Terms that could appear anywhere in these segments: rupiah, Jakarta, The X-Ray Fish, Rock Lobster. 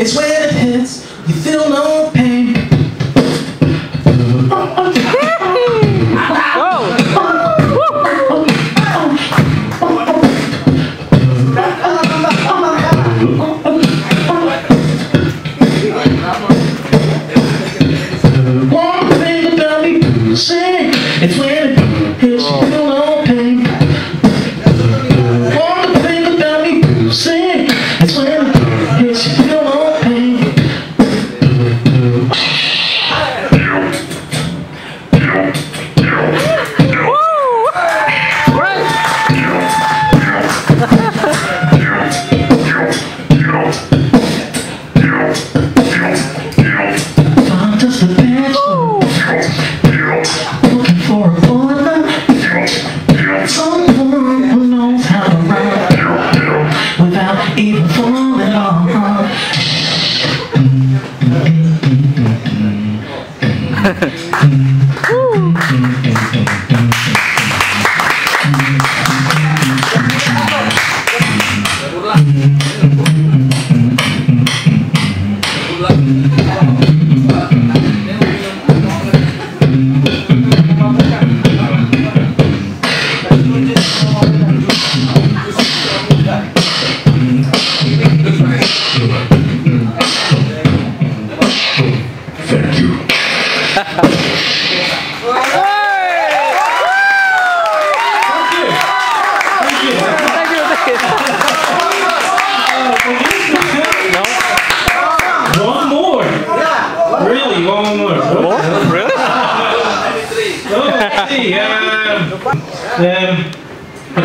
It's when it hits, you feel no pain. One thing about me music, it's when it hits, you feel no pain. One thing about me music, it's when it hits, you feel no pain.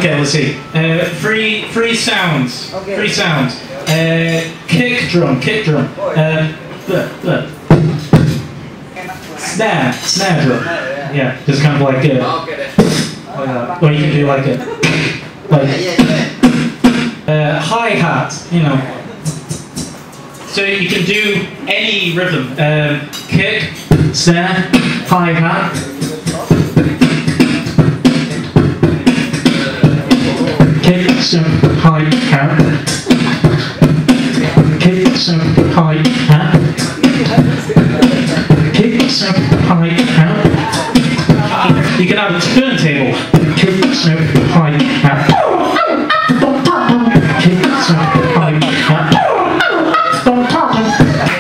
Okay, let's see. Three sounds. Okay. Three sounds. Kick drum. Kick drum. Snare drum. Yeah, just kind of like or you can do like a hi hat. You know. So you can do any rhythm. Kick, snare, hi hat. Some high hat. Kick some high hat. Kick some high hat. You can have a turntable. Kick some high hat. Kick some high hat.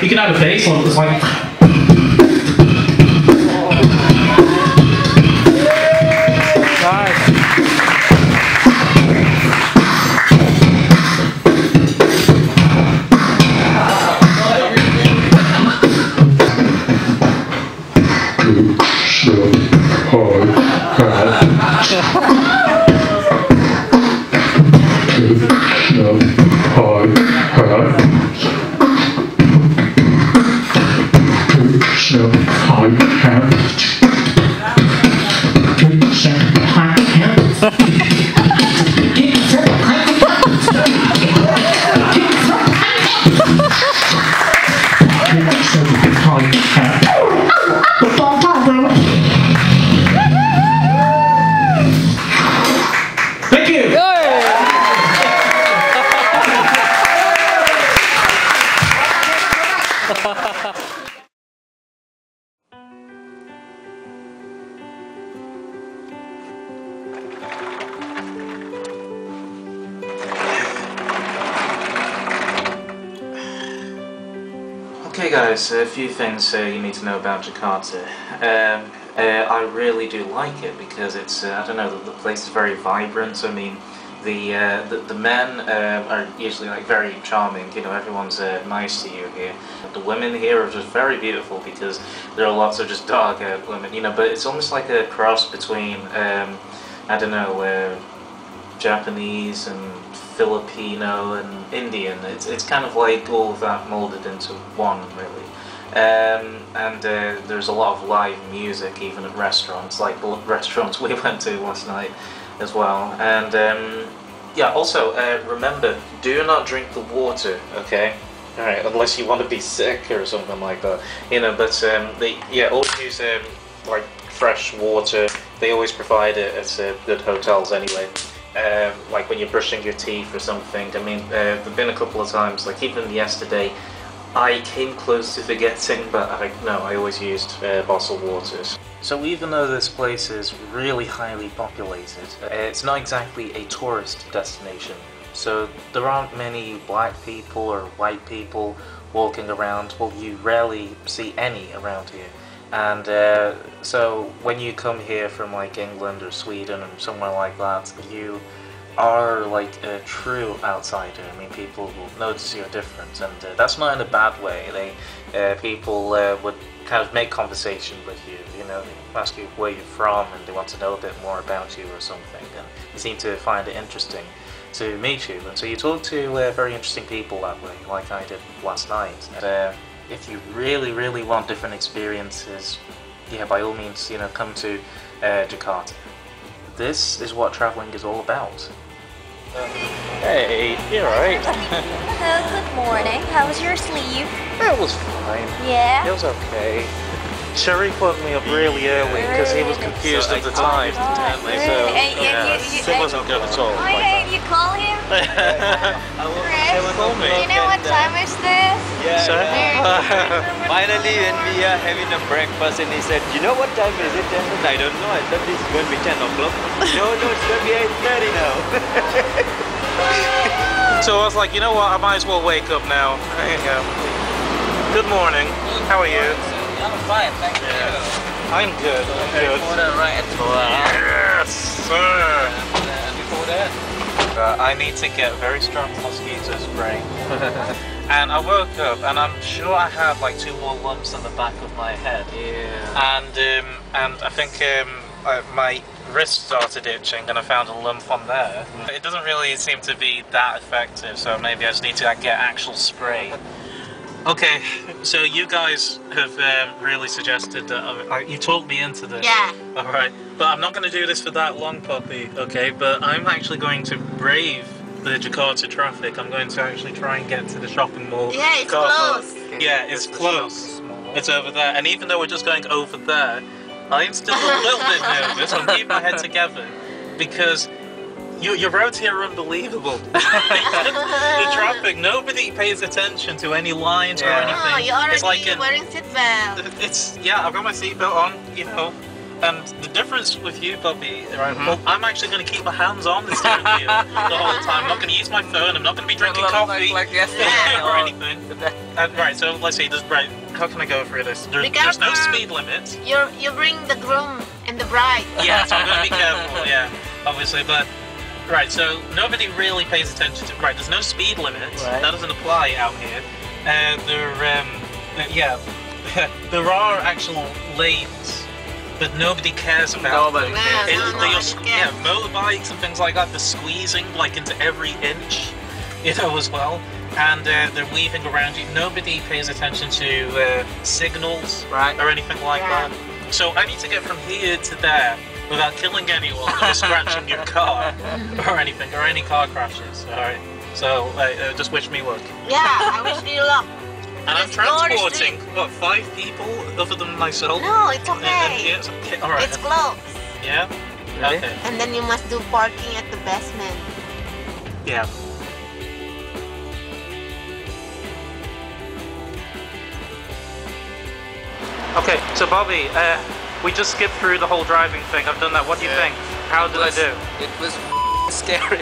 You can have a bass on it's like. I have thank you. Good. Okay guys, a few things you need to know about Jakarta. I really do like it because it's, I don't know, the place is very vibrant. I mean, the men are usually like very charming, you know, everyone's nice to you here. The women here are just very beautiful because there are lots of just dark-haired women, you know, but it's almost like a cross between, I don't know, Japanese and Filipino and Indian. It's kind of like all of that molded into one, really. There's a lot of live music even at restaurants, like the restaurants we went to last night as well. And yeah, also remember, do not drink the water, okay? All right, unless you want to be sick or something like that, you know. But yeah, always use like fresh water. They always provide it at good hotels anyway. Like when you're brushing your teeth or something. I mean, there've been a couple of times, like even yesterday, I came close to forgetting, but I always used bottled waters. So even though this place is really highly populated, it's not exactly a tourist destination. So there aren't many black people or white people walking around. Well, you rarely see any around here. And so when you come here from like England or Sweden or somewhere like that, you are like a true outsider. I mean, people will notice you're different, and that's not in a bad way. People would kind of make conversation with you, you know, they ask you where you're from and they want to know a bit more about you or something, and they seem to find it interesting to meet you. And so you talk to very interesting people that way, like I did last night. And, if you really, really want different experiences, yeah, by all means, you know, come to Jakarta. This is what travelling is all about. Hey, you're right. Hello, good morning. How was your sleep? It was fine. Yeah? It was okay. Sherry woke me up really early because he was confused at the time. It wasn't good at all. Why didn't you call him? You know what time is this? Yeah. Finally, when we are having a breakfast, and he said, "You know what time is it?" And I don't know. I thought it's going to be 10 o'clock. No, it's going to be 8:30 now. So I was like, you know what? I might as well wake up now. There you go. Good morning. How are you? I'm fine, thank you. I'm good, I'm good. Before that, right at the yes, sir! And, before that? I need to get very strong mosquito spray. And I woke up and I'm sure I had like 2 more lumps on the back of my head. Yeah. And I think my wrist started itching and I found a lump on there. But it doesn't really seem to be that effective, so maybe I just need to get actual spray. Okay, so you guys have really suggested that you talked me into this. Yeah. Alright, but I'm not going to do this for that long, Poppy, okay? But I'm actually going to brave the Jakarta traffic. I'm going to actually try and get to the shopping mall. Yeah, it's close. Yeah, it's close. It's over there. And even though we're just going over there, I'm still a little bit nervous. I'm keeping my head together because your roads here are unbelievable. The traffic, nobody pays attention to any lines or anything. Oh, you're already wearing seatbelt. Yeah, I've got my seatbelt on, you know. And the difference with you, Bobby, well, I'm actually going to keep my hands on the steering wheel the whole time. I'm not going to use my phone. I'm not going to be drinking coffee or anything. Right, so let's see. How can I go through this? There's no speed limit. You bring the groom and the bride. Yeah, so I'm going to be careful. Yeah, obviously, but. Right, so nobody really pays attention to. Right, there's no speed limit. Right. That doesn't apply out here. There are actual lanes, but nobody cares about. Nobody cares. Yeah, motorbikes and things like that. They're squeezing like into every inch. you know, as well. And they're weaving around you. Nobody pays attention to signals, right, or anything like that. So I need to get from here to there without killing anyone or scratching your car or anything, or any car crashes. All right. So just wish me luck. Yeah, I wish you luck. And I'm transporting, what, 5 people other than myself? No, it's okay. And, yeah, okay. All right. It's close. Yeah? Really? Okay. And then you must do parking at the basement. Yeah. Okay, so Bobby, we just skipped through the whole driving thing. I've done that. What do you think? How did I do? It was scary.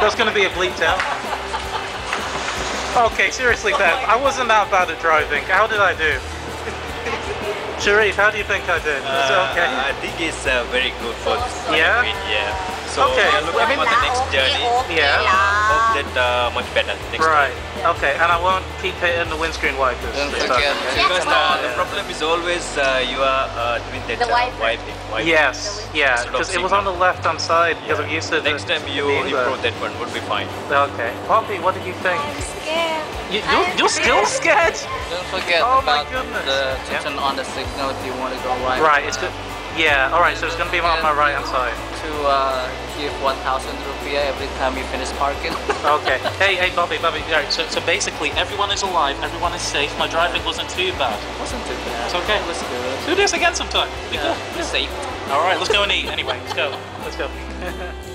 That's going to be a bleeped out. Okay, seriously then, I wasn't that bad at driving. How did I do? Sharif, how do you think I did? Is it okay? I think it's very good for this. Yeah? Yeah. So okay. We're looking for the next journey. Yeah. Hope that much better next time. Okay, and I won't keep hitting the windscreen wipers. Don't forget. Because the problem is always you are doing that wiping. Yes, yeah, because it was on the left-hand side because I'm used to the... Next time you improve that one, would be fine. Okay. Poppy, what did you think? You're still scared? Don't forget about the, to turn on the signal if you want to go right. Right, it's good. Yeah, alright, so it's going to be on my right hand side. To give 1,000 rupiah every time you finish parking. Okay. Hey, Bobby. Right, so basically everyone is alive, everyone is safe. My driving wasn't too bad. It wasn't too bad. It's okay. Let's do it. Do this again sometime. Yeah, it's safe. Alright, let's go and eat anyway. Let's go.